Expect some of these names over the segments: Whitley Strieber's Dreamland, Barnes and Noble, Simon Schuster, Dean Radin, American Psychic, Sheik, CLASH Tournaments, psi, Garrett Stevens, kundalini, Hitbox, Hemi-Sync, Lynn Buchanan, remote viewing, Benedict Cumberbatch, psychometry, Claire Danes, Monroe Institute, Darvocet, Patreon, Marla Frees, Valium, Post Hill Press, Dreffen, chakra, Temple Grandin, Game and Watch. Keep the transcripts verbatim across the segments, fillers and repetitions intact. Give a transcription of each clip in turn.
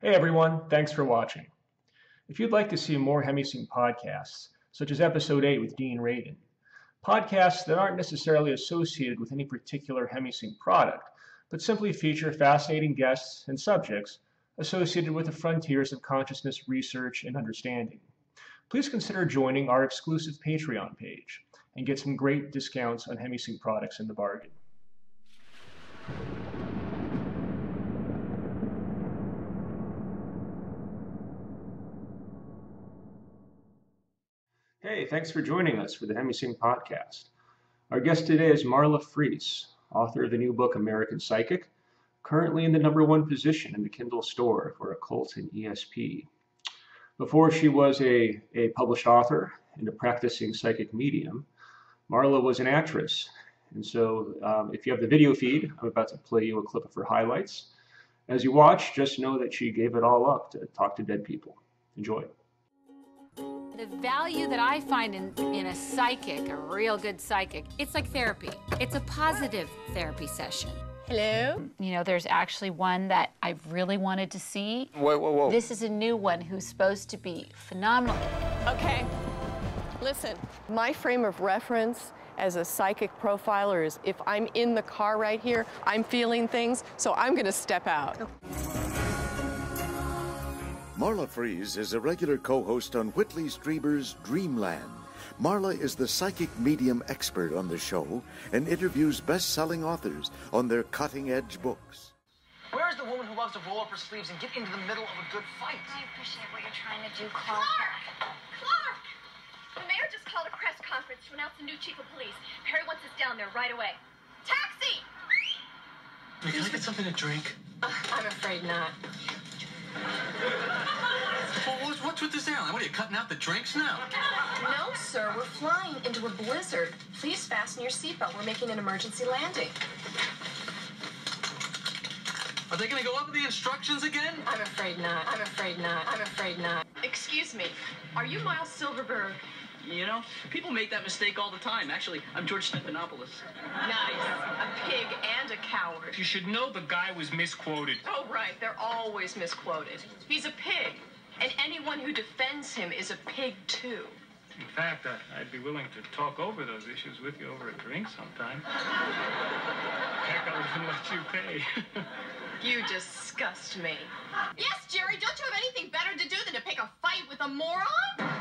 Hey everyone, thanks for watching. If you'd like to see more Hemisync podcasts, such as Episode eight with Dean Radin, podcasts that aren't necessarily associated with any particular Hemisync product, but simply feature fascinating guests and subjects associated with the frontiers of consciousness research and understanding, please consider joining our exclusive Patreon page and get some great discounts on Hemisync products in the bargain. Hey, thanks for joining us for the Hemisync podcast. Our guest today is Marla Frees, author of the new book American Psychic, currently in the number one position in the Kindle store for Occult and E S P. Before she was a, a published author and a practicing psychic medium, Marla was an actress. And so um, if you have the video feed, I'm about to play you a clip of her highlights. As you watch, just know that she gave it all up to talk to dead people. Enjoy. The value that I find in, in a psychic, a real good psychic, it's like therapy. It's a positive therapy session. Hello? You know, there's actually one that I really wanted to see. Whoa, whoa, whoa. This is a new one who's supposed to be phenomenal. Okay, listen. My frame of reference as a psychic profiler is if I'm in the car right here, I'm feeling things, so I'm gonna step out. Oh. Marla Frees is a regular co-host on Whitley Strieber's Dreamland. Marla is the psychic medium expert on the show and interviews best-selling authors on their cutting-edge books. Where is the woman who loves to roll up her sleeves and get into the middle of a good fight? I appreciate what you're trying to do, Clark. Clark! Clark! The mayor just called a press conference to announce the new chief of police. Perry wants us down there right away. Taxi! Can I get something to drink? Uh, I'm afraid not. Well, what's with this airline? What are you cutting out the drinks now? No, sir. We're flying into a blizzard. Please fasten your seatbelt. We're making an emergency landing. Are they going to go over the instructions again? I'm afraid not. I'm afraid not. I'm afraid not. Excuse me. Are you Miles Silverberg? You know, people make that mistake all the time. Actually, I'm George Stephanopoulos. Nice. A pig and a coward. You should know the guy was misquoted. Oh, right. They're always misquoted. He's a pig. And anyone who defends him is a pig, too. In fact, I, I'd be willing to talk over those issues with you over a drink sometime. Heck, I wouldn't let you pay. You disgust me. Yes, Jerry, don't you have anything better to do than to pick a fight with a moron?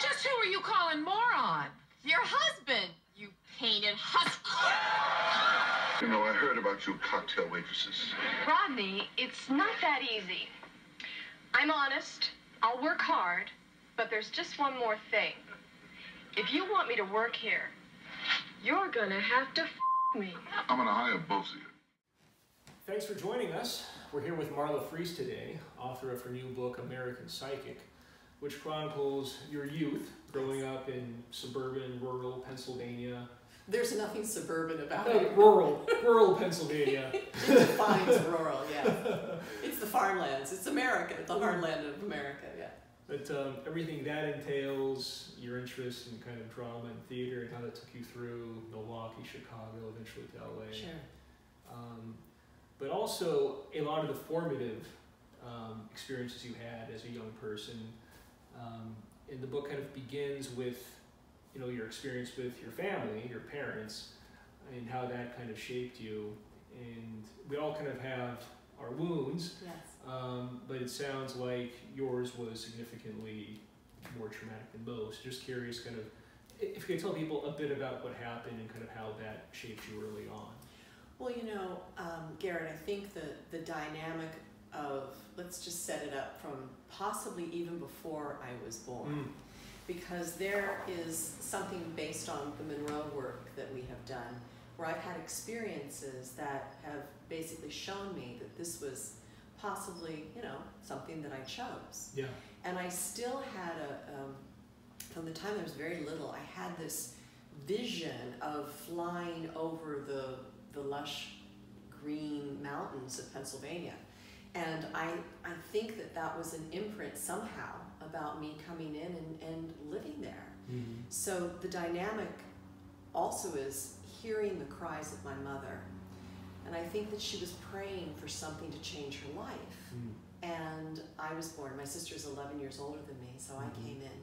Just who are you calling moron? Your husband, you painted husk. You know, I heard about you cocktail waitresses. Rodney, it's not that easy. I'm honest, I'll work hard, but there's just one more thing. If you want me to work here, you're gonna have to f me. I'm gonna hire both of you. Thanks for joining us. We're here with Marla Frees today, author of her new book, American Psychic, which chronicles your youth growing up in suburban, rural Pennsylvania. There's nothing suburban about no, it. Rural, rural Pennsylvania. It defines rural, yeah. It's the farmlands. It's America, the heartland of America, yeah. But um, everything that entails, your interest in kind of drama and theater, and how that took you through Milwaukee, Chicago, eventually to L A. Sure. Um, but also a lot of the formative um, experiences you had as a young person. Um, and the book kind of begins with, you know, your experience with your family, your parents, and how that kind of shaped you. And we all kind of have our wounds, yes. um, but it sounds like yours was significantly more traumatic than most. Just curious, kind of, if you could tell people a bit about what happened and kind of how that shaped you early on. Well, you know, um, Garrett, I think the, the dynamic of, let's just set it up from possibly even before I was born. Mm. Because there is something based on the Monroe work that we have done where I've had experiences that have basically shown me that this was possibly, you know, something that I chose. Yeah. And I still had a, um, from the time I was very little, I had this vision of flying over the, the lush green mountains of Pennsylvania. And I, I think that that was an imprint somehow about me coming in and, and living there. Mm-hmm. So the dynamic also is hearing the cries of my mother And I think that she was praying for something to change her life. Mm. And I was born. My sister's eleven years older than me, so mm-hmm. I came in.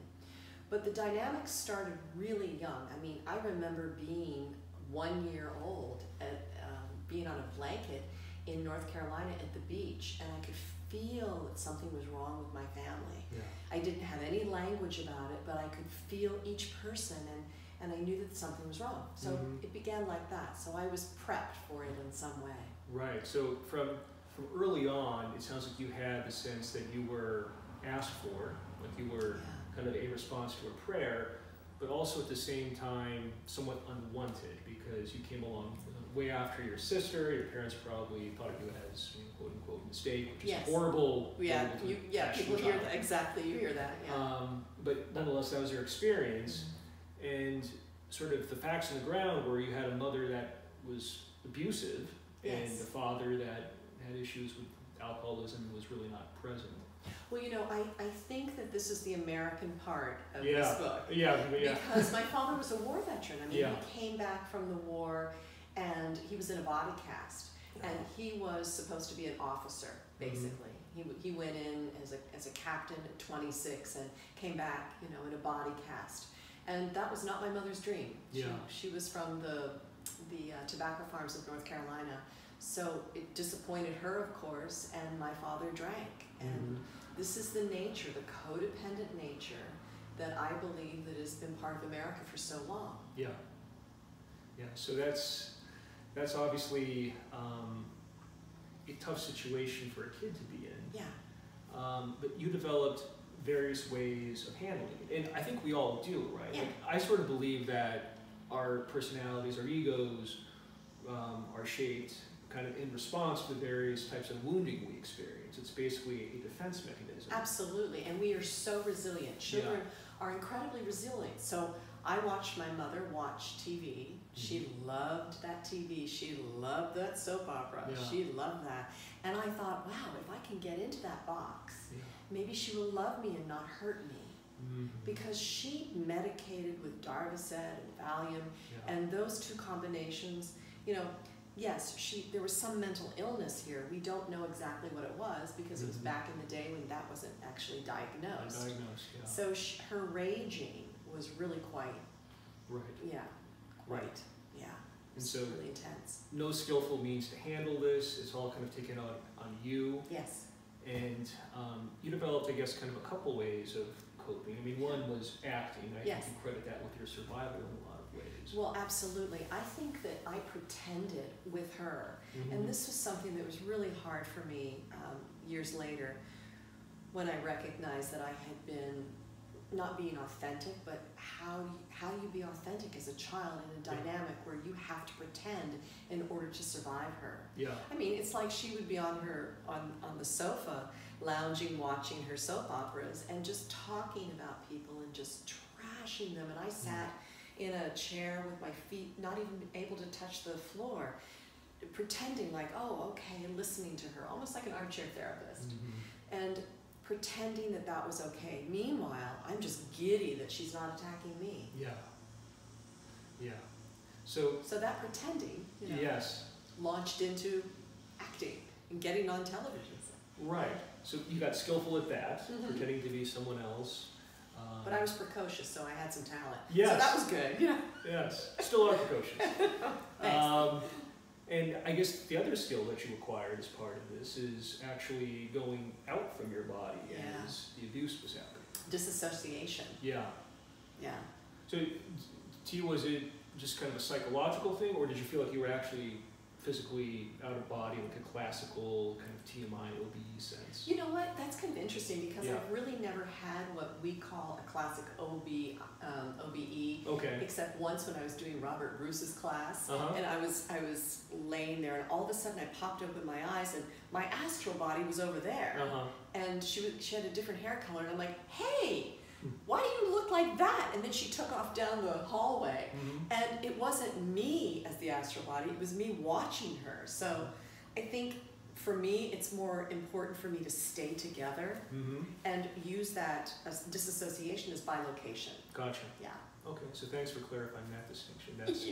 But the dynamics started really young. I mean, I remember being one year old, at, um, being on a blanket in North Carolina at the beach, and I could feel that something was wrong with my family. Yeah. I didn't have any language about it, but I could feel each person, and and I knew that something was wrong. So mm-hmm. it began like that. So I was prepped for it in some way. Right, so from, from early on, it sounds like you had the sense that you were asked for, like you were yeah. kind of a response to a prayer, but also at the same time, somewhat unwanted, because you came along way after your sister. Your parents probably thought of you as, you know, quote unquote mistake, which yes. is horrible. Yeah, horrible you, yeah people hear that, exactly, you hear that. Yeah. Um, but nonetheless, that was your experience. And sort of the facts on the ground were you had a mother that was abusive yes. and a father that had issues with alcoholism and was really not present. Well, you know, I, I think that this is the American part of yeah. this book. Yeah, yeah. Because my father was a war veteran. I mean, yeah. he came back from the war and he was in a body cast. And he was supposed to be an officer, basically. Mm-hmm. He, he went in as a, as a captain at twenty-six and came back, you know, in a body cast. And that was not my mother's dream. Yeah. She, she was from the, the uh, tobacco farms of North Carolina. So it disappointed her, of course, and my father drank. And mm-hmm. this is the nature, the codependent nature that I believe that has been part of America for so long. Yeah, yeah, so that's, that's obviously um, a tough situation for a kid to be in. Yeah. Um, but you developed various ways of handling it. And I think we all do, right? Yeah. Like, I sort of believe that our personalities, our egos, um, are shaped kind of in response to various types of wounding we experience. It's basically a defense mechanism. Absolutely, and we are so resilient. Children yeah. are incredibly resilient. So I watched my mother watch T V. She mm-hmm. loved that T V. She loved that soap opera. Yeah. She loved that. And I thought, wow, if I can get into that box, yeah. maybe she will love me and not hurt me. Mm-hmm. Because she medicated with Darvocet and Valium, yeah. and those two combinations, you know, yes, she, there was some mental illness here. We don't know exactly what it was because mm-hmm. it was back in the day when that wasn't actually diagnosed. Not diagnosed, yeah. So she, her raging was really quite, right. yeah, quite, right. yeah, and so really intense. No skillful means to handle this. It's all kind of taken on, on you. Yes. And um, you developed, I guess, kind of a couple ways of coping. I mean, one was acting. I yes. think you credit that with your survival in a lot of ways. Well, absolutely. I think that I pretended with her. Mm-hmm. And this was something that was really hard for me um, years later when I recognized that I had been not being authentic, but how, how do you be authentic as a child in a dynamic where you have to pretend in order to survive her? Yeah. I mean, it's like she would be on her on, on the sofa, lounging, watching her soap operas, and just talking about people and just trashing them. And I sat in a chair with my feet not even able to touch the floor, pretending like, oh, okay, and listening to her, almost like an armchair therapist. Mm-hmm. And pretending that that was okay. Meanwhile, I'm just giddy that she's not attacking me. Yeah, yeah. So so that pretending, you know, yes. launched into acting and getting on television. Right, so you got skillful at that, mm-hmm. pretending to be someone else. Um, but I was precocious, so I had some talent. Yes. So that was good. Yeah. Yes, still are precocious. Thanks. Um, And I guess the other skill that you acquired as part of this is actually going out from your body yeah. as the abuse was happening. Disassociation. Yeah. Yeah. So to you, was it just kind of a psychological thing, or did you feel like you were actually physically out of body, like a classical kind of T M I, O B E sense? You know what, that's kind of interesting because yeah. I've really never had what we call a classic O B, um, O B E, okay. except once when I was doing Robert Bruce's class, uh-huh. and I was, I was laying there, and all of a sudden I popped open my eyes, and my astral body was over there, uh-huh. and she, was, she had a different hair color, and I'm like, hey! Why do you look like that? And then she took off down the hallway. Mm-hmm. And it wasn't me as the astral body, it was me watching her. So I think for me, it's more important for me to stay together mm-hmm. and use that as disassociation as by location. Gotcha. Yeah. Okay, so thanks for clarifying that distinction. That's,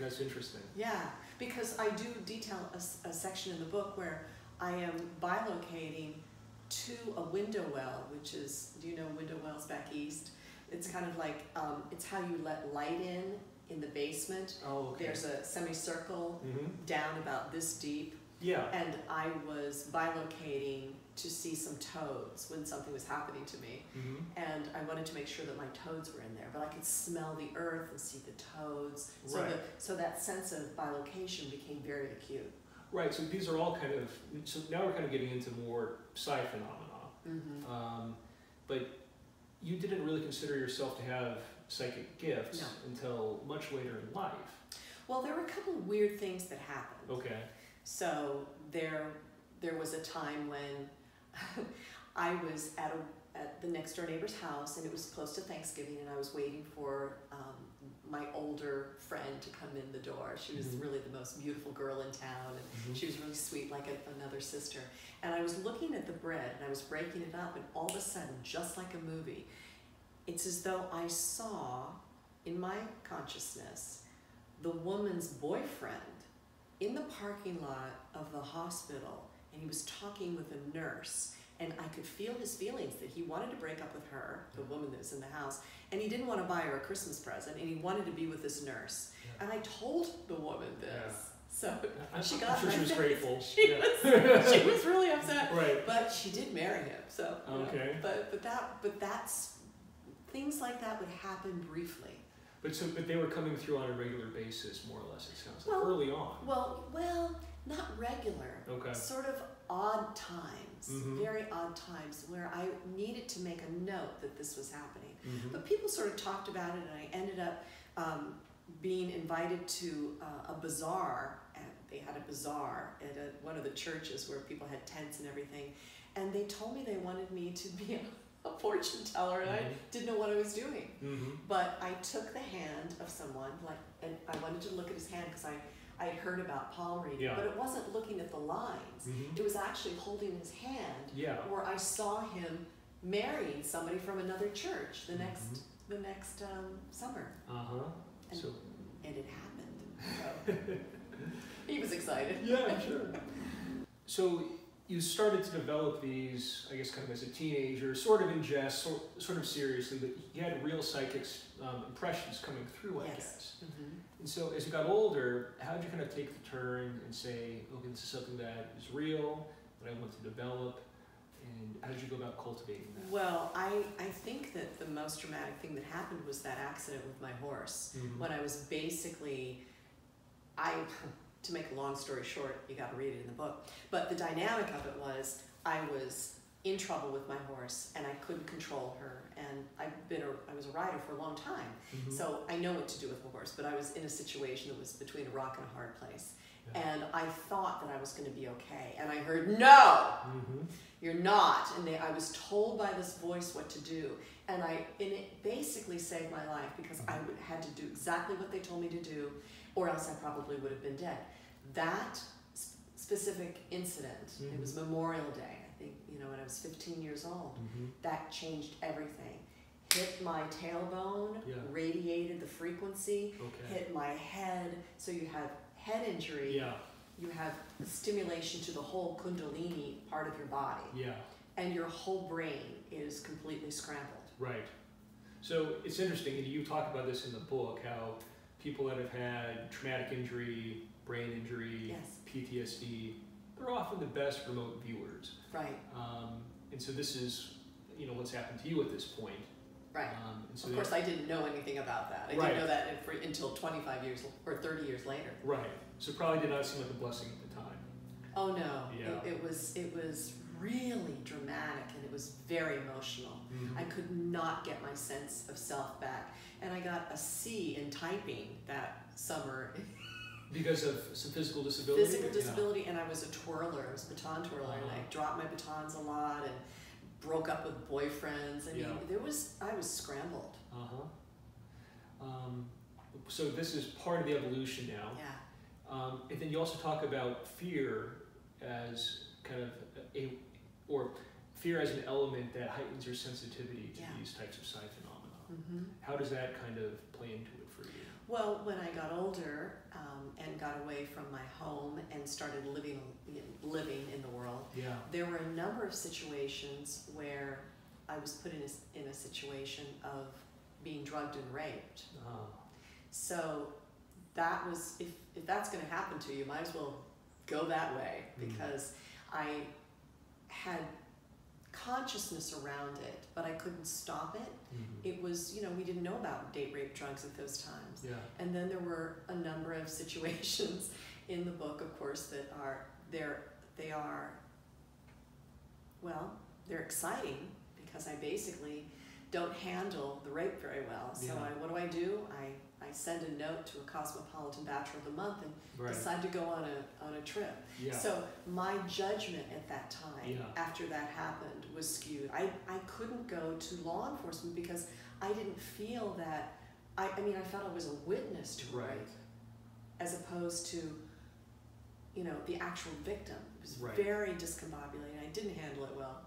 That's interesting. Yeah, because I do detail a, a section in the book where I am bilocating to a window well, which is, do you know window wells back east? It's kind of like, um, it's how you let light in in the basement. Oh, okay. There's a semicircle mm-hmm. down about this deep. Yeah. And I was bilocating to see some toads when something was happening to me. Mm-hmm. And I wanted to make sure that my toads were in there, but I could smell the earth and see the toads. So, right. the, so that sense of bilocation became very acute. Right, so these are all kind of, so now we're kind of getting into more psi phenomena. Mm-hmm. um, but you didn't really consider yourself to have psychic gifts no. until much later in life. Well, there were a couple of weird things that happened. Okay. So there, there was a time when I was at, a, at the next door neighbor's house, and it was close to Thanksgiving, and I was waiting for um, my older friend to come in the door. She was mm-hmm. really the most beautiful girl in town, and mm-hmm. she was really sweet, like a, another sister. And I was looking at the bread, and I was breaking it up, and all of a sudden, just like a movie, it's as though I saw, in my consciousness, the woman's boyfriend in the parking lot of the hospital, and he was talking with a nurse. And I could feel his feelings that he wanted to break up with her, the woman that was in the house, and he didn't want to buy her a Christmas present, and he wanted to be with this nurse. Yeah. And I told the woman this. Yeah. So I'm, she got I'm sure she was grateful. She, yeah. was, she was really upset. Right. But she did marry him. So okay. You know, but but that but that's things like that would happen briefly. But so but they were coming through on a regular basis, more or less, it sounds like, well, early on. Well well, not regular. Okay. Sort of odd times, mm-hmm. very odd times where I needed to make a note that this was happening. Mm-hmm. But people sort of talked about it, and I ended up um, being invited to uh, a bazaar. And they had a bazaar at a, one of the churches where people had tents and everything. And they told me they wanted me to be a, a fortune teller, and mm-hmm. I didn't know what I was doing. Mm-hmm. But I took the hand of someone, like, and I wanted to look at his hand because I I heard about palm reading, yeah. but it wasn't looking at the lines. Mm-hmm. It was actually holding his hand, yeah. where I saw him marrying somebody from another church the mm-hmm. next the next um, summer. Uh-huh. And, so. and it happened. So. He was excited. Yeah, sure. So you started to develop these, I guess, kind of as a teenager, sort of in jest, sort, sort of seriously, but you had real psychic um, impressions coming through, I yes. guess. Mm-hmm. And so as you got older, how did you kind of take the turn and say, okay, this is something that is real, that I want to develop, and how did you go about cultivating that? Well, I, I think that the most dramatic thing that happened was that accident with my horse, mm-hmm. when I was basically, I... To make a long story short, you got to read it in the book. But the dynamic of it was I was in trouble with my horse, and I couldn't control her. And I've been a, I was a rider for a long time, mm-hmm. so I know what to do with a horse. But I was in a situation that was between a rock and a hard place, yeah. and I thought that I was going to be okay. And I heard, "No, mm-hmm. you're not." And they, I was told by this voice what to do, and I and it basically saved my life because mm-hmm. I would, had to do exactly what they told me to do, or else I probably would have been dead. That sp specific incident, mm-hmm. it was Memorial Day, I think, you know, when I was fifteen years old, mm-hmm. that changed everything. Hit my tailbone, yeah. radiated the frequency, okay. hit my head, so you have head injury, yeah. you have stimulation to the whole kundalini part of your body, yeah. and your whole brain is completely scrambled. Right. So it's interesting, and you talk about this in the book, how people that have had traumatic injury, brain injury, yes. P T S D, they're often the best remote viewers. Right. Um, and so this is, you know, what's happened to you at this point. Right. Um, and so of course, I didn't know anything about that. I right. didn't know that for, until twenty-five years or thirty years later. Right. So it probably did not seem like a blessing at the time. Oh no. Yeah. It, it was. It was really dramatic, and it was very emotional. Mm-hmm. I could not get my sense of self back, and I got a C in typing that summer. Because of some physical disability? Physical disability, yeah. and I was a twirler, I was a baton twirler, uh-huh. and I dropped my batons a lot, and broke up with boyfriends, and yeah. there was, I was scrambled. Uh-huh. Um, so this is part of the evolution now. Yeah. Um, and then you also talk about fear as kind of a, or fear as an element that heightens your sensitivity to yeah. these types of psi phenomena. Mm-hmm. How does that kind of play into it for you? Well, when I got older um, and got away from my home and started living living in the world, yeah. there were a number of situations where I was put in a, in a situation of being drugged and raped. Oh. So that was, if, if that's going to happen to you, you might as well go that way, because mm. I had consciousness around it, but I couldn't stop it. Mm-hmm. It was, you know, we didn't know about date rape drugs at those times. Yeah. And then there were a number of situations in the book, of course, that are, they're, they are, well, they're exciting, because I basically don't handle the rape very well. So yeah. I, what do I do? I, I send a note to a Cosmopolitan Bachelor of the Month and right. decide to go on a, on a trip. Yeah. So my judgment at that time, yeah. after that happened, was skewed. I, I couldn't go to law enforcement because I didn't feel that, I, I mean, I felt I was a witness to right. rape, as opposed to, you know, the actual victim. It was right. very discombobulated. I didn't handle it well.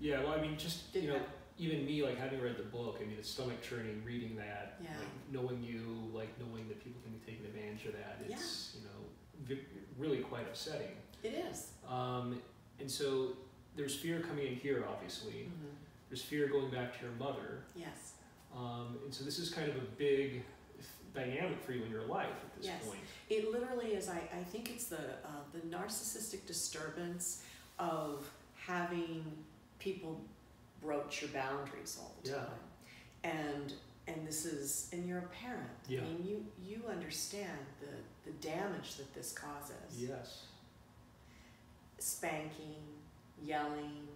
Yeah, well, I mean, just, didn't you know, I, even me, like, having read the book, I mean, it's stomach churning reading that, yeah. like, knowing you, like, knowing that people can be taken advantage of that, it's, yeah. you know, really quite upsetting. It is. Um, and so there's fear coming in here, obviously. Mm-hmm. There's fear going back to your mother. Yes. Um, and so this is kind of a big dynamic for you in your life at this yes. point. It literally is. I, I think it's the, uh, the narcissistic disturbance of having people broach your boundaries all the time, yeah. and and this is, and you're a parent. Yeah. I mean, you you understand the the damage that this causes. Yes. Spanking, yelling,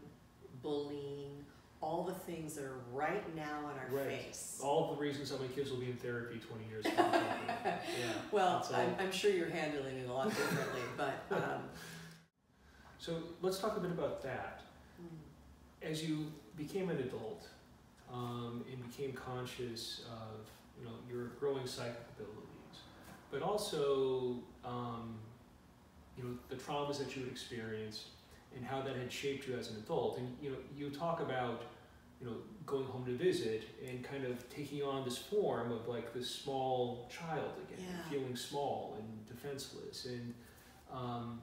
bullying, all the things that are right now in our right. face. All the reasons that my kids will be in therapy twenty years ago. yeah. Well, I'm, I'm sure you're handling it a lot differently, but. Um, so let's talk a bit about that. As you became an adult um, and became conscious of, you know, your growing psychic abilities, but also um, you know, the traumas that you had experienced and how that had shaped you as an adult, and you know, you talk about, you know, going home to visit and kind of taking on this form of like this small child again, yeah. feeling small and defenseless, and um,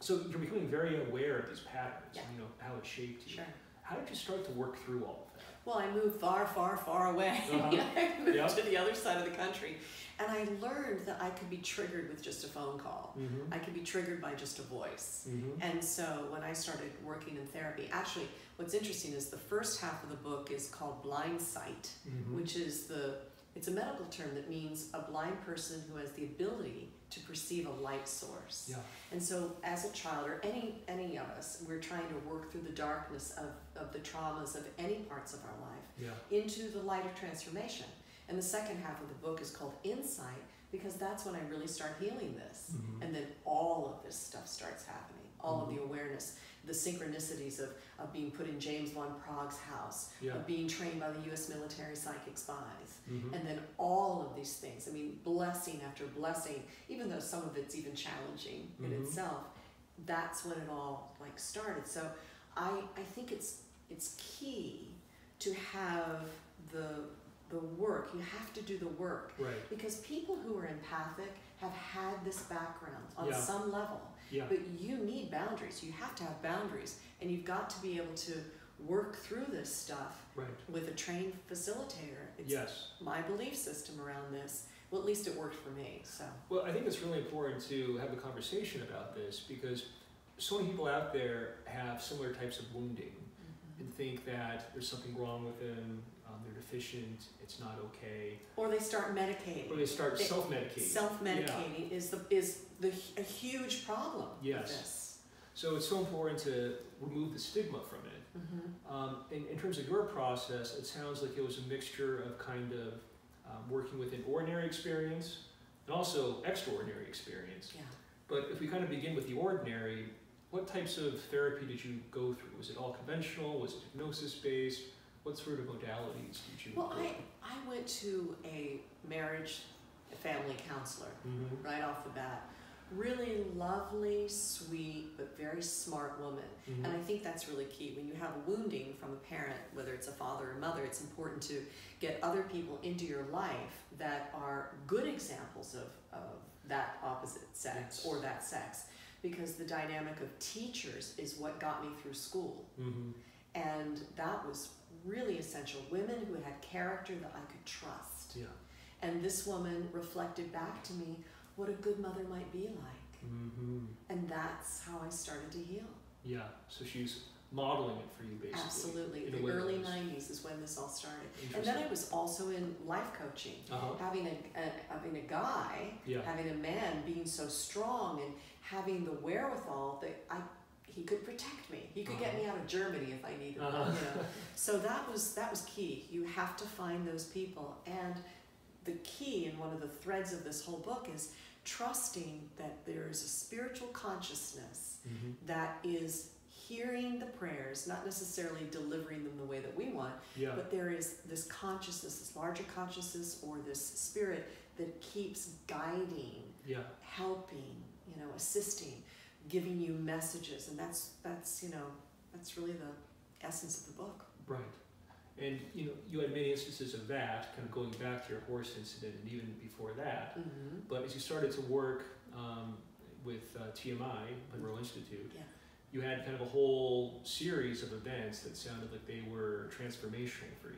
so you're becoming very aware of these patterns, yeah. you know, how it shaped you. Sure. How did you start to work through all of that? Well, I moved far, far, far away. Uh-huh. I moved yep. to the other side of the country. And I learned that I could be triggered with just a phone call. Mm-hmm. I could be triggered by just a voice. Mm-hmm. And so when I started working in therapy, actually, what's interesting is the first half of the book is called Blind Sight, mm-hmm. which is the, it's a medical term that means a blind person who has the ability to perceive a light source. Yeah. And so as a child, or any any of us, we're trying to work through the darkness of, of the traumas of any parts of our life yeah. into the light of transformation. And the second half of the book is called Insight, because that's when I really start healing this. Mm-hmm. And then all of this stuff starts happening. All mm-hmm. of the awareness, the synchronicities of, of being put in James von Prague's house, yeah. of being trained by the U S military psychic spies, mm-hmm. and then all of these things. I mean, blessing after blessing, even though some of it's even challenging mm-hmm. in itself, that's when it all like started. So I, I think it's, it's key to have the, the work. You have to do the work. Right. Because people who are empathic have had this background on yeah. some level. Yeah. But you need boundaries. You have to have boundaries, and you've got to be able to work through this stuff right. with a trained facilitator. It's yes. my belief system around this. Well, at least it worked for me. So. Well, I think it's really important to have a conversation about this, because so many people out there have similar types of wounding mm-hmm. and think that there's something wrong with them. They're deficient, it's not okay. Or they start medicating. Or they start they, self-medicating. Self-medicating yeah. is the is the a huge problem yes. with this. So it's so important to remove the stigma from it. Mm-hmm. um, in, in terms of your process, it sounds like it was a mixture of kind of um, working with an ordinary experience and also extraordinary experience. Yeah. But if we kind of begin with the ordinary, what types of therapy did you go through? Was it all conventional? Was it hypnosis-based? What sort of modalities did you? Well, I, I went to a marriage family counselor mm-hmm. right off the bat, really lovely, sweet, but very smart woman. Mm-hmm. And I think that's really key. When you have wounding from a parent, whether it's a father or mother, it's important to get other people into your life that are good examples of, of that opposite sex, yes, or that sex. Because the dynamic of teachers is what got me through school. Mm-hmm. And that was really essential. Women who had character that I could trust. Yeah. And this woman reflected back to me what a good mother might be like. Mm-hmm. And that's how I started to heal. Yeah, so she's modeling it for you, basically. Absolutely. The early nineties is when this all started. And then I was also in life coaching. Uh-huh. Having a, a, having a guy, yeah, having a man being so strong and having the wherewithal that I he could protect me. He could, uh-huh, get me out of Germany if I needed, uh-huh, him, you know? So that was, that was key. You have to find those people. And the key, and one of the threads of this whole book, is trusting that there is a spiritual consciousness, mm-hmm, that is hearing the prayers, not necessarily delivering them the way that we want, yeah, but there is this consciousness, this larger consciousness, or this spirit that keeps guiding, yeah, helping, you know, assisting, giving you messages. And that's, that's, you know, that's really the essence of the book. Right. And, you know, you had many instances of that, kind of going back to your horse incident and even before that. Mm-hmm. But as you started to work um, with uh, T M I, Monroe Institute, yeah, you had kind of a whole series of events that sounded like they were transformational for you.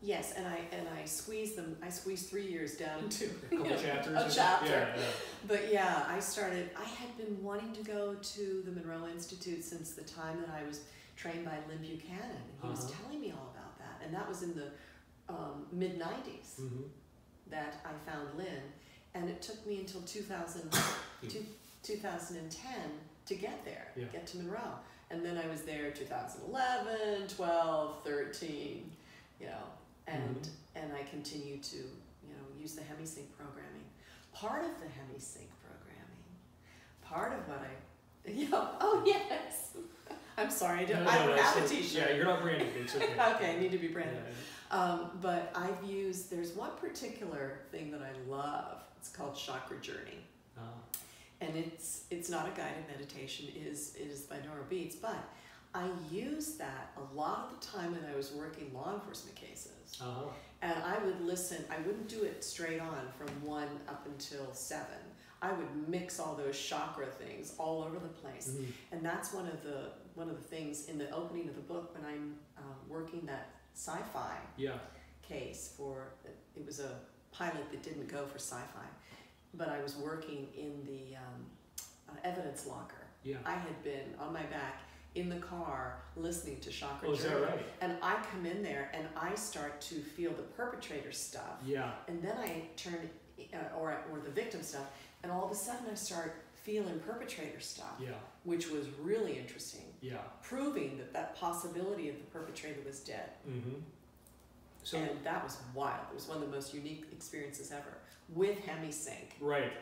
Yes, and I and I squeezed them. I squeezed three years down to a couple chapters. A chapter. Yeah, yeah. But yeah, I started. I had been wanting to go to the Monroe Institute since the time that I was trained by Lynn Buchanan. He, uh-huh, was telling me all about that, and that was in the um, mid nineties, mm-hmm, that I found Lynn, and it took me until two thousand, two, twenty ten to get there, yeah, get to Monroe, and then I was there two thousand eleven, twelve, thirteen, you know. And, mm-hmm, and I continue to, you know, use the HemiSync programming. Part of the HemiSync programming, part of what I, you know, oh yes, I'm sorry, I don't, no, no, I don't no, have a t-shirt. Yeah, you're not branded, it's okay. Okay, I need to be branded. Yeah. Um, but I've used, there's one particular thing that I love, it's called Chakra Journey. Oh. And it's it's not a guided meditation, it is, it is by Nora Beats, but I used that a lot of the time when I was working law enforcement cases. Uh-huh. And I would listen, I wouldn't do it straight on from one up until seven. I would mix all those chakra things all over the place. Mm-hmm. And that's one of the one of the things in the opening of the book when I'm uh, working that sci-fi, yeah, case for, it was a pilot that didn't go for sci-fi, but I was working in the um, uh, evidence locker. Yeah. I had been on my back in the car listening to Chakra, oh, Journey. Is that right? And I come in there and I start to feel the perpetrator stuff. Yeah. And then I turn, uh, or, or the victim stuff, and all of a sudden I start feeling perpetrator stuff. Yeah. Which was really interesting. Yeah. Proving that that possibility of the perpetrator was dead. Mm-hmm. So, and that was wild. It was one of the most unique experiences ever with HemiSync. Right.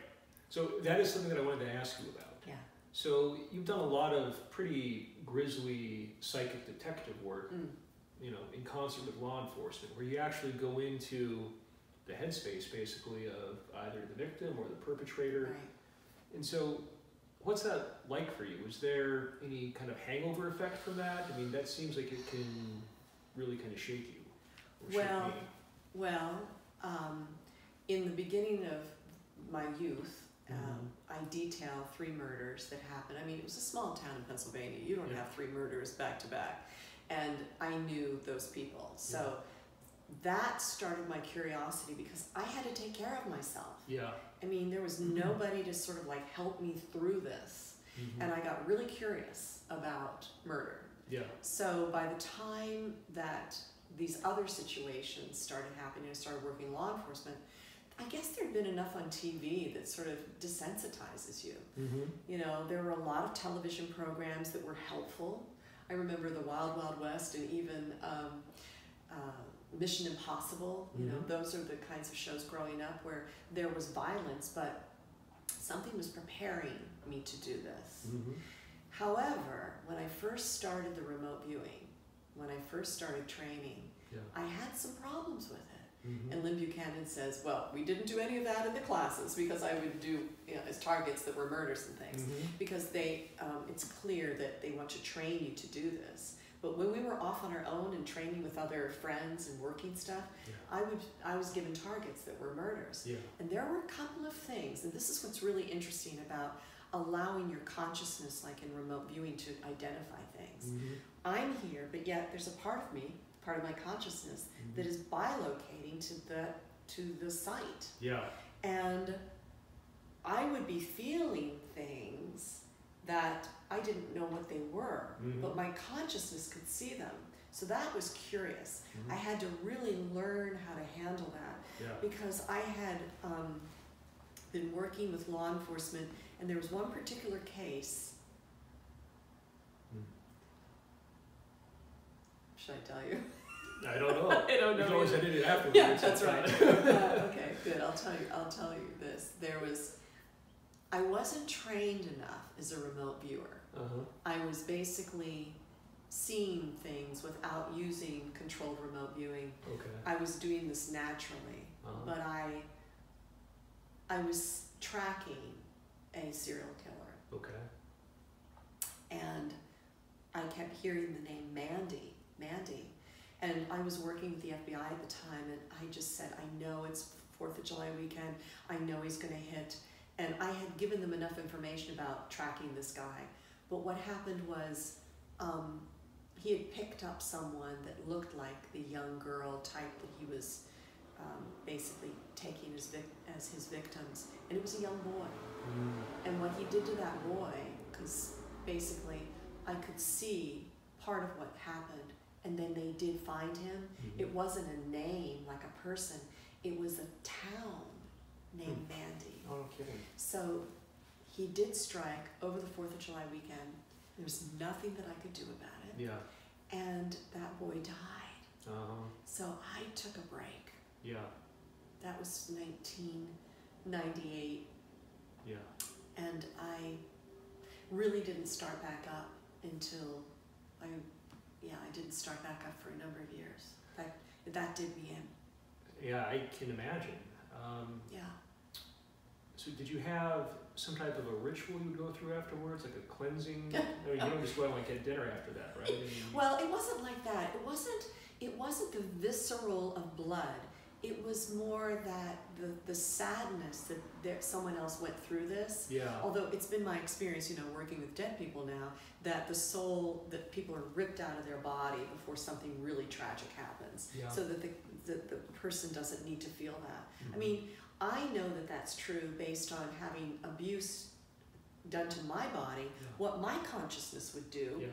So that is something that I wanted to ask you about. Yeah. So you've done a lot of pretty grisly psychic detective work, mm, you know, in concert with law enforcement, where you actually go into the headspace, basically, of either the victim or the perpetrator. Right. And so what's that like for you? Is there any kind of hangover effect from that? I mean, that seems like it can really kind of shake you. Or well, shake me. Well, um, in the beginning of my youth, Um, I detail three murders that happened. I mean, it was a small town in Pennsylvania. You don't, yeah, have three murders back to back. And I knew those people. So, yeah, that started my curiosity because I had to take care of myself. Yeah. I mean, there was, mm-hmm, nobody to sort of like help me through this. Mm-hmm. And I got really curious about murder. Yeah. So by the time that these other situations started happening, I started working in law enforcement, I guess there'd been enough on T V that sort of desensitizes you. Mm-hmm. You know, there were a lot of television programs that were helpful. I remember the Wild Wild West and even um, uh, Mission Impossible. You, mm-hmm, know, those are the kinds of shows growing up where there was violence, but something was preparing me to do this. Mm-hmm. However, when I first started the remote viewing, when I first started training, yeah, I had some problems with it. Mm-hmm. And Lynn Buchanan says, well, we didn't do any of that in the classes because I would do, you know, as targets that were murders and things, mm-hmm. because they, um, it's clear that they want to train you to do this. But when we were off on our own and training with other friends and working stuff, yeah. I would I was given targets that were murders. Yeah. And there were a couple of things, and this is what's really interesting about allowing your consciousness, like in remote viewing, to identify things. Mm-hmm. I'm here, but yet there's a part of me, part of my consciousness, mm-hmm. that is bilocating to the to the site. Yeah. And I would be feeling things that I didn't know what they were, mm-hmm. but my consciousness could see them. So that was curious. Mm-hmm. I had to really learn how to handle that, yeah. because I had um, been working with law enforcement, and there was one particular case. Mm. Should I tell you? I don't know. I don't know. As long as I did it afterwards. Yeah, that's right. uh, okay, good. I'll tell you. I'll tell you this. There was. I wasn't trained enough as a remote viewer. Uh-huh. I was basically seeing things without using controlled remote viewing. Okay. I was doing this naturally, uh-huh. but I I was tracking a serial killer. Okay. And I kept hearing the name Mandy, Mandy. And I was working with the F B I at the time, and I just said, I know it's fourth of July weekend, I know he's gonna hit. And I had given them enough information about tracking this guy. But what happened was um, he had picked up someone that looked like the young girl type that he was um, basically taking as, vic as his victims. And it was a young boy. Mm. And what he did to that boy, because basically I could see part of what happened. And then they did find him. Mm-hmm. It wasn't a name like a person. It was a town named Mandy. Oh, no kidding. So he did strike over the fourth of July weekend. There was nothing that I could do about it. Yeah. And that boy died. Uh-huh. So I took a break. Yeah. That was nineteen ninety-eight. Yeah. And I really didn't start back up until I, yeah, I didn't start back up for a number of years. That, that did me in. Yeah, I can imagine. Um, yeah. So did you have some type of a ritual you would go through afterwards, like a cleansing? I mean, you don't just go out and like, get dinner after that, right? I mean, well, it wasn't like that. It wasn't. It wasn't the visceral of blood. It was more that the the sadness that there, someone else went through this. Yeah. Although it's been my experience, you know, working with dead people now, that the soul, that people are ripped out of their body before something really tragic happens, yeah. so that the that the person doesn't need to feel that. Mm-hmm. I mean, I know that that's true based on having abuse done to my body, yeah. what my consciousness would do, yeah.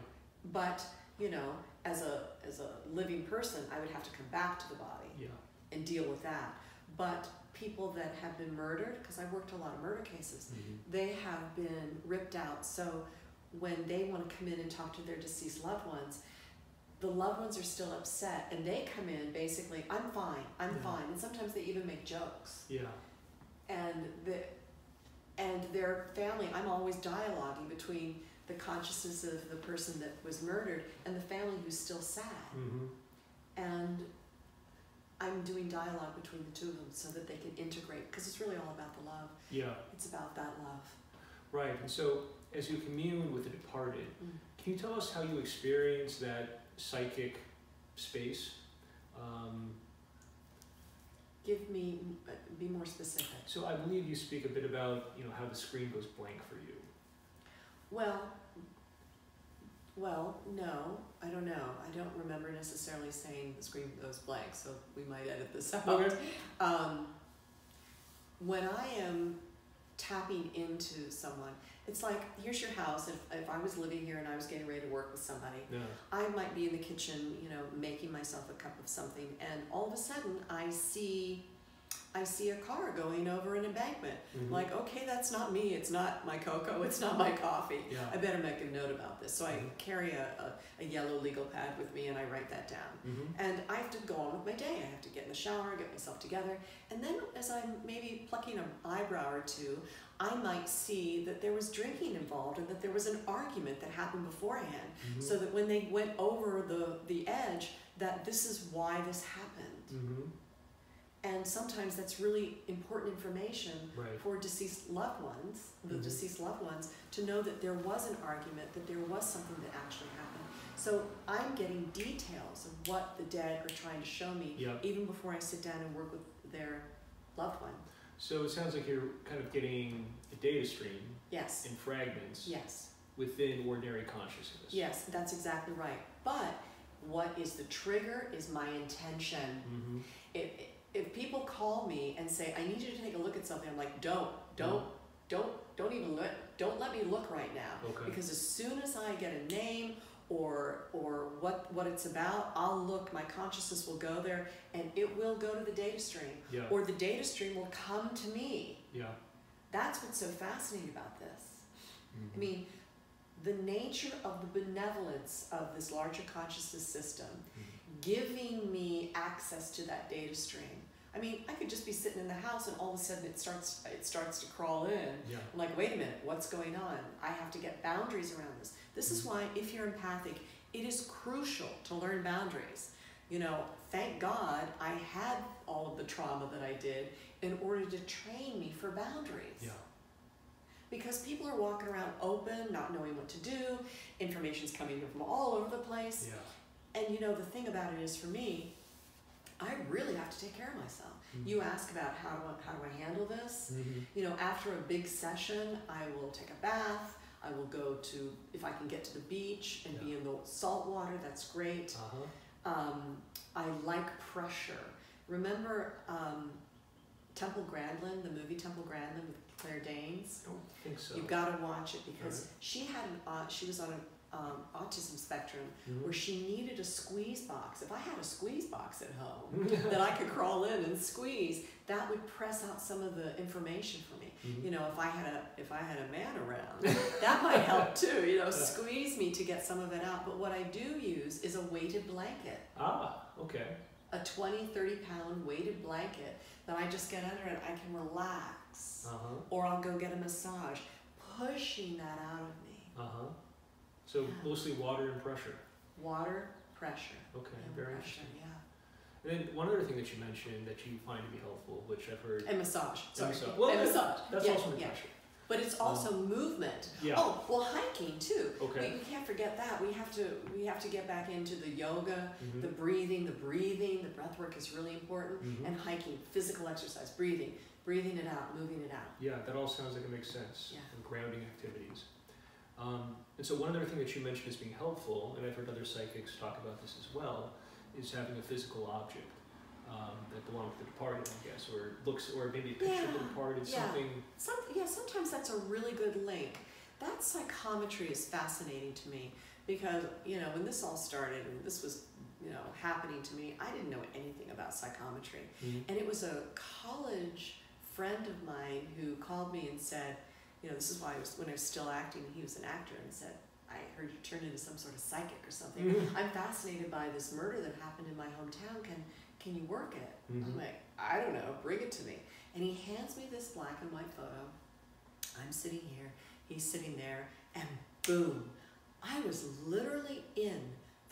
but, you know, as a, as a living person, I would have to come back to the body, yeah. and deal with that. But people that have been murdered, because I've worked a lot of murder cases, mm-hmm. they have been ripped out. So when they want to come in and talk to their deceased loved ones, the loved ones are still upset, and they come in basically, I'm fine, I'm yeah. fine. And sometimes they even make jokes. Yeah. And the, and their family, I'm always dialoguing between the consciousness of the person that was murdered and the family who's still sad. Mm-hmm. And I'm doing dialogue between the two of them so that they can integrate, because it's really all about the love. Yeah. It's about that love. Right, and so as you commune with the departed, mm-hmm. can you tell us how you experience that psychic space? Um, Give me, be more specific. So I believe you speak a bit about, you know, how the screen goes blank for you. Well, well, no, I don't know. I don't remember necessarily saying the screen goes blank, so we might edit this out. Okay. Um, when I am tapping into someone, it's like, here's your house. If, if I was living here and I was getting ready to work with somebody, yeah. I might be in the kitchen, you know, making myself a cup of something, and all of a sudden I see, I see a car going over an embankment. Mm-hmm. Like, okay, that's not me. It's not my cocoa. It's not my coffee. Yeah. I better make a note about this. So mm-hmm. I carry a, a, a yellow legal pad with me, and I write that down. Mm-hmm. And I have to go on with my day. I have to get in the shower, get myself together. And then as I'm maybe plucking an eyebrow or two, I might see that there was drinking involved and that there was an argument that happened beforehand. Mm-hmm. So that when they went over the, the edge, that this is why this happened. Mm-hmm. And sometimes that's really important information right. for deceased loved ones, the mm-hmm. deceased loved ones, to know that there was an argument, that there was something that actually happened. So I'm getting details of what the dead are trying to show me, yep. even before I sit down and work with their loved one. So it sounds like you're kind of getting a data stream yes. in fragments yes. within ordinary consciousness. Yes, that's exactly right. But what is the trigger is my intention. Mm-hmm. it, it, If people call me and say, I need you to take a look at something, I'm like, don't, don't, don't, don't even look, don't let me look right now. Okay. Because as soon as I get a name or or what, what it's about, I'll look, my consciousness will go there and it will go to the data stream. Yeah. Or the data stream will come to me. Yeah. That's what's so fascinating about this. Mm-hmm. I mean, the nature of the benevolence of this larger consciousness system mm-hmm. giving me access to that data stream. I mean, I could just be sitting in the house and all of a sudden it starts it starts to crawl in. Yeah. I'm like, wait a minute, what's going on? I have to get boundaries around this. This mm-hmm. is why if you're empathic, it is crucial to learn boundaries. You know, thank God I had all of the trauma that I did in order to train me for boundaries. Yeah. Because people are walking around open, not knowing what to do, information's coming in from all over the place. Yeah. And you know, the thing about it is for me, I really have to take care of myself. Mm-hmm. You ask about how do I, how do I handle this? Mm-hmm. You know, after a big session, I will take a bath, I will go to, if I can get to the beach and yeah. be in the salt water, that's great. Uh-huh. Um, I like pressure. Remember um, Temple Grandin, the movie Temple Grandin with Claire Danes. I don't think so. You've got to watch it because right. she had an, uh, she was on an um, autism spectrum mm-hmm. where she needed a squeeze box. If I had a squeeze box at home that I could crawl in and squeeze, that would press out some of the information for me. Mm-hmm. You know, if I had a if I had a man around, that might help too. You know, squeeze me to get some of it out. But what I do use is a weighted blanket. Ah, okay. A twenty, thirty pound weighted blanket that I just get under and I can relax. Uh-huh. Or I'll go get a massage, pushing that out of me. Uh-huh. So yeah. mostly water and pressure. Water, pressure. Okay, and very pressure, interesting. Yeah. And then one other thing that you mentioned that you find to be helpful, which I've heard. And massage. Sorry. And massage. Well, and massage. That's yeah, also yeah. pressure. But it's also um, movement. Yeah. Oh, well, hiking too. Okay. We, we can't forget that. We have to we have to get back into the yoga, mm-hmm. the breathing, the breathing, the breath work is really important, mm-hmm. and hiking, physical exercise, breathing, breathing it out, moving it out. Yeah, that all sounds like it makes sense. Yeah. And grounding activities. Um, and so one other thing that you mentioned as being helpful, and I've heard other psychics talk about this as well, is having a physical object Um, that belong to the departed, I guess, or looks, or maybe a picture yeah, of the departed, yeah. something. Some, yeah, sometimes that's a really good link. That psychometry is fascinating to me because, you know, when this all started, and this was, you know, happening to me, I didn't know anything about psychometry. Mm-hmm. And it was a college friend of mine who called me and said, you know, this is why I was, when I was still acting, he was an actor, and said, I heard you turned into some sort of psychic or something. Mm-hmm. I'm fascinated by this murder that happened in my hometown. Can Can you work it? Mm-hmm. I'm like, I don't know, bring it to me. And he hands me this black and white photo. I'm sitting here, he's sitting there, and boom. I was literally in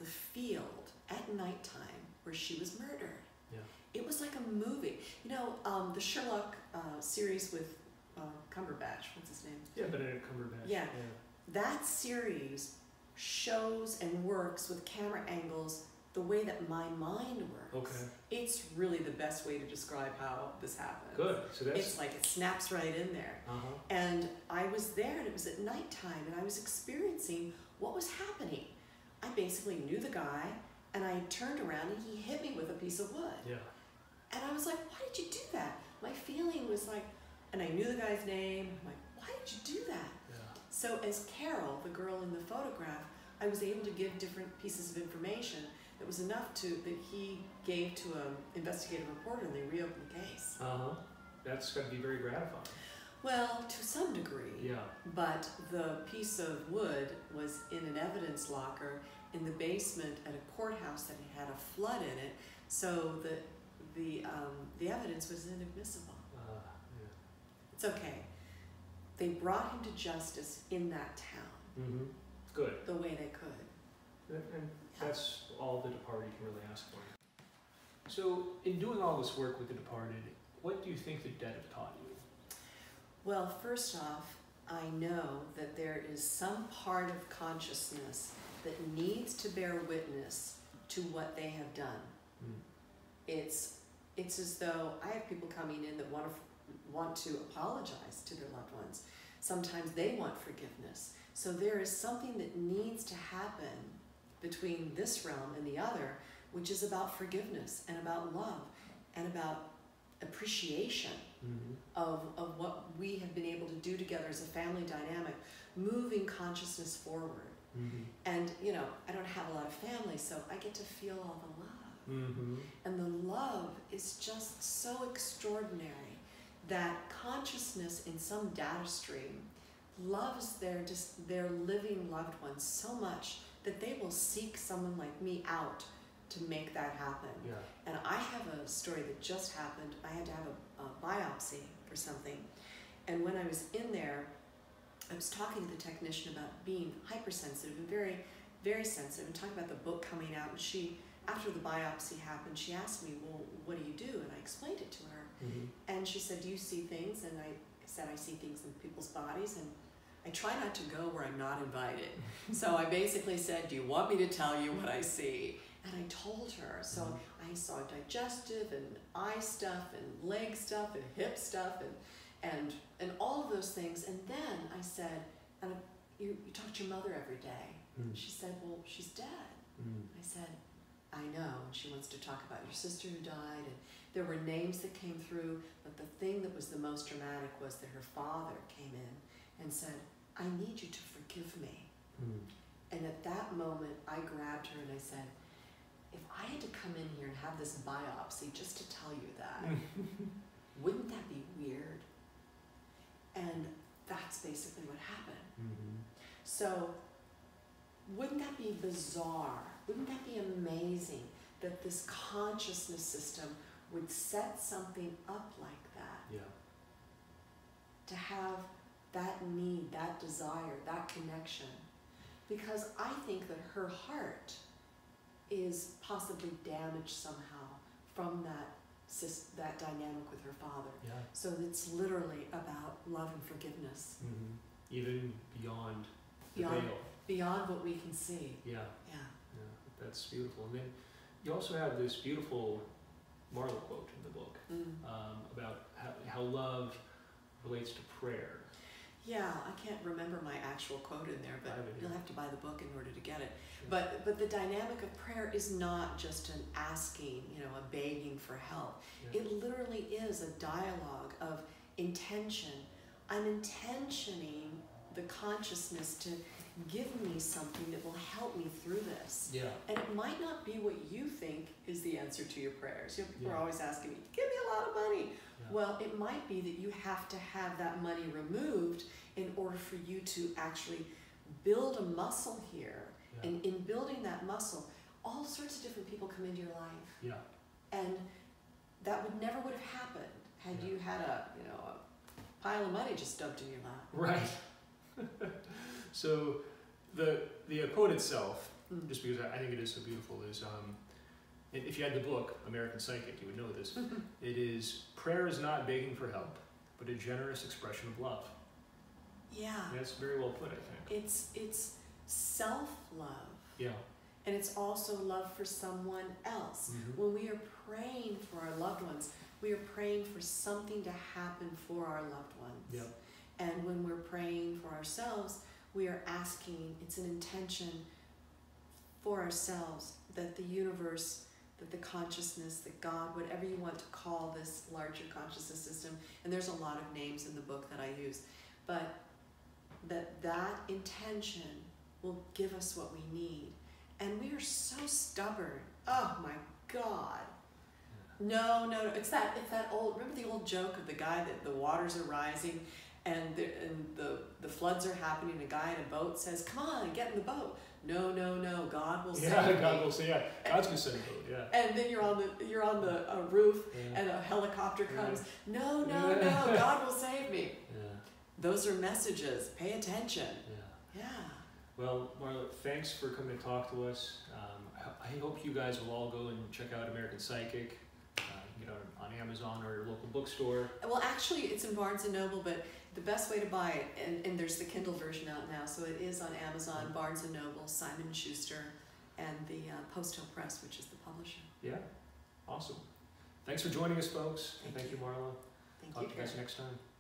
the field at nighttime where she was murdered. Yeah. It was like a movie. You know, um, the Sherlock uh, series with uh, Cumberbatch, what's his name? Yeah, Benedict Cumberbatch. Yeah. yeah. That series shows and works with camera angles the way that my mind works. Okay. It's really the best way to describe how this happened. Good. So that's... It's like it snaps right in there. Uh-huh. And I was there, and it was at nighttime, and I was experiencing what was happening. I basically knew the guy, and I turned around, and he hit me with a piece of wood. Yeah. And I was like, why did you do that? My feeling was like, and I knew the guy's name. I'm like, why did you do that? Yeah. So as Carol, the girl in the photograph, I was able to give different pieces of information. It was enough to that he gave to an investigative reporter, and they reopened the case. Uh huh. That's got to be very gratifying. Well, to some degree. Yeah. But the piece of wood was in an evidence locker in the basement at a courthouse that had a flood in it, so that the um, the evidence was inadmissible. Uh, yeah. It's okay. They brought him to justice in that town. Mm-hmm. Good. The way they could. And that's all the departed can really ask for. So in doing all this work with the departed, what do you think the dead have taught you? Well, first off, I know that there is some part of consciousness that needs to bear witness to what they have done. Mm. It's, it's as though I have people coming in that want to, want to apologize to their loved ones. Sometimes they want forgiveness. So there is something that needs to happen between this realm and the other, which is about forgiveness and about love and about appreciation. Mm-hmm. of, of what we have been able to do together as a family dynamic, moving consciousness forward. Mm-hmm. And, you know, I don't have a lot of family, so I get to feel all the love. Mm-hmm. And the love is just so extraordinary that consciousness in some data stream loves their, just their living loved ones so much that they will seek someone like me out to make that happen. Yeah. And I have a story that just happened. I had to have a, a biopsy or something. And when I was in there, I was talking to the technician about being hypersensitive and very, very sensitive, and talking about the book coming out. And she, after the biopsy happened, she asked me, well, what do you do? And I explained it to her. Mm-hmm. And she said, do you see things? And I said, I see things in people's bodies. And I try not to go where I'm not invited. So I basically said, do you want me to tell you what I see? And I told her, so I saw digestive and eye stuff and leg stuff and hip stuff and and and all of those things. And then I said, and you, you talk to your mother every day. Mm. She said, well, she's dead. Mm. I said, I know. And she wants to talk about your sister who died. And there were names that came through, but the thing that was the most dramatic was that her father came in and said, I need you to forgive me. Mm. And at that moment, I grabbed her and I said, if I had to come in here and have this biopsy just to tell you that, wouldn't that be weird? And that's basically what happened. Mm-hmm. So wouldn't that be bizarre? Wouldn't that be amazing that this consciousness system would set something up like that? Yeah. To have that need, that desire, that connection. Because I think that her heart is possibly damaged somehow from that that dynamic with her father. Yeah. So it's literally about love and forgiveness. Mm-hmm. Even beyond the beyond, veil. Beyond what we can see. Yeah. Yeah. Yeah. That's beautiful. And then you also have this beautiful Marla quote in the book. Mm-hmm. um, about how, how love relates to prayer. Yeah, I can't remember my actual quote in there, but you'll have to buy the book in order to get it. But but the dynamic of prayer is not just an asking, you know, a begging for help. Yeah. It literally is a dialogue of intention. I'm intentioning the consciousness to give me something that will help me through this. Yeah. And it might not be what you think is the answer to your prayers. You know, people yeah. are always asking me, give me a lot of money. Well, it might be that you have to have that money removed in order for you to actually build a muscle here. Yeah. And in building that muscle, all sorts of different people come into your life. Yeah. And that would never would have happened had yeah. you had a, you know, a pile of money just dumped in your lap. Right. So the the quote itself, mm. just because I think it is so beautiful, is um, if you had the book, American Psychic, you would know this. It is, prayer is not begging for help, but a generous expression of love. Yeah. That's very well put, I think. It's, it's self-love. Yeah. And it's also love for someone else. Mm-hmm. When we are praying for our loved ones, we are praying for something to happen for our loved ones. Yeah. And when we're praying for ourselves, we are asking, it's an intention for ourselves that the universe, that the consciousness, that God, whatever you want to call this larger consciousness system, and there's a lot of names in the book that I use, but that that intention will give us what we need. And we are so stubborn. Oh my God. No, no, no. It's that, it's that old, remember the old joke of the guy that the waters are rising and the, and the, the floods are happening, a guy in a boat says, come on, get in the boat. No, no, no, God will save me. Yeah, God will save, yeah. God's going to save you, yeah. And then you're on the, you're on the uh, roof yeah. and a helicopter comes. Yeah. No, no, yeah. no, God will save me. Yeah. Those are messages. Pay attention. Yeah. Yeah. Well, Marla, thanks for coming to talk to us. Um, I hope you guys will all go and check out American Psychic. Uh, you know, on Amazon or your local bookstore. Well, actually, it's in Barnes and Noble, but the best way to buy it, and, and there's the Kindle version out now, so it is on Amazon, Barnes and Noble, Simon Schuster, and the uh, Post Hill Press, which is the publisher. Yeah, awesome. Thanks for joining us, folks. Thank, and thank you, you Marla. Thank Talk you. Talk to you guys next time.